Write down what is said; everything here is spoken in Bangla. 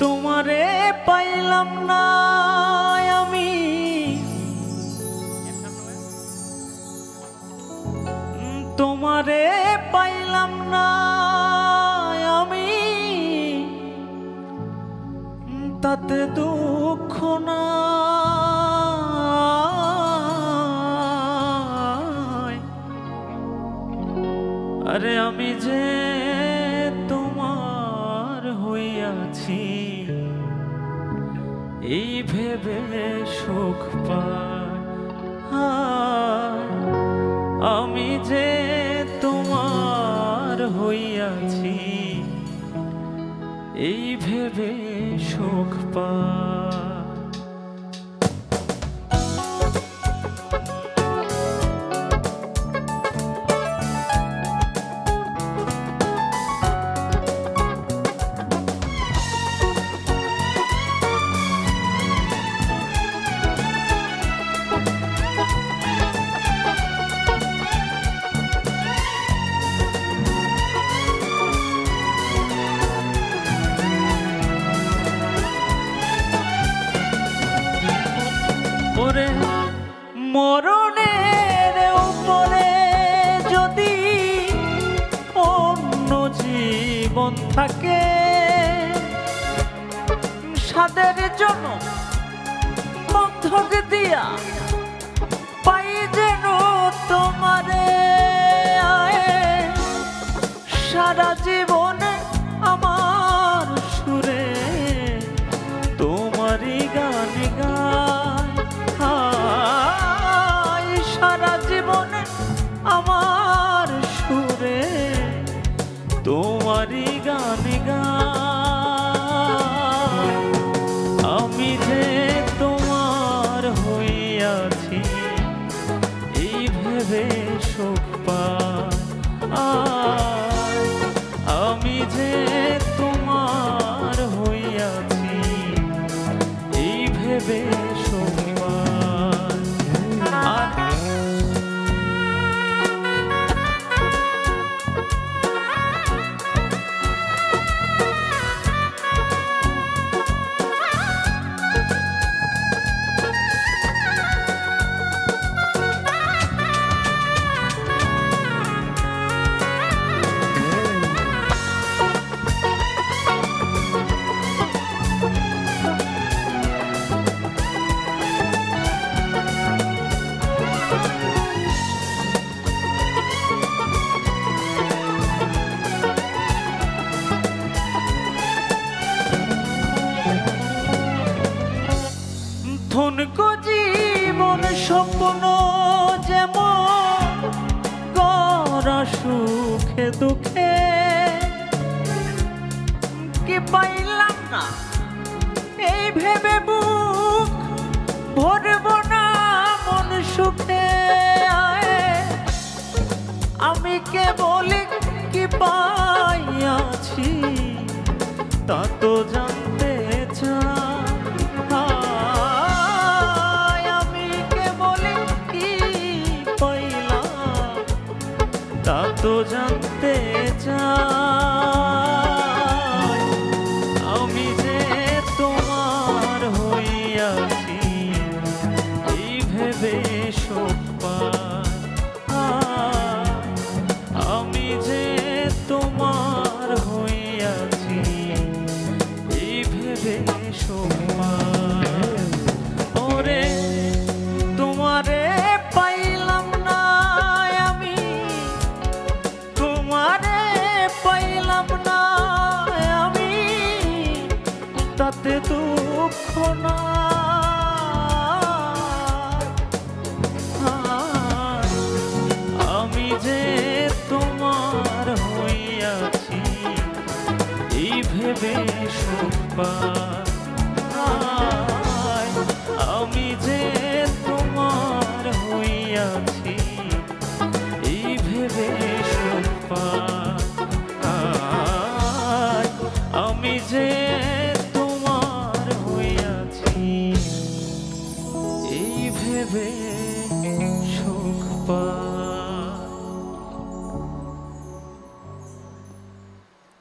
তোমারে পাইলাম না আমি, তোমারে পাইলাম না আমি, তাতে দুঃখ না। আরে আমি যে তোমার হইয়াছি এই ভেবে সুখ পাই, আমি যে তোমার হইয়াছি এই ভেবে সুখ পাই। মরণের উপরে যদি অন্য জীবন থাকে সাদের জন্য বন্ধক দিয়া পাই যেন তোমারে, সারা জীবন আমার সুরে তোমারই গান গায়, সারা জীবনে আমার সুরে তোমারই গান গায়। আমি যে তোমার হইয়াছি এই ভেবে সুখ পাই, আমি যে তোমার হইয়াছি এই ভেবে সুখ পাই। ধনকো জীবন স্বপ্ন যেমন গড়া সুখে দুঃখে কি পাইলাম না এই ভেবে বুক ভরব না মন সুখে, আমি কে বলি কি পাইয়াছি তা তো জানতে চাই, তা তো জানতে চাই। আমি যে তোমার হইয়াছি এই ভেবে সুখ পাই, আমি যে তোমার হইয়াছি এই ভেবে সুখ পাই। ওরে তোমারে পাইলাম না আমি, তোমারে পাইলাম না আমি, তাতে দুঃখ না। আমি যে তোমার হইয়াছি এই ভেবে সুখ পাই।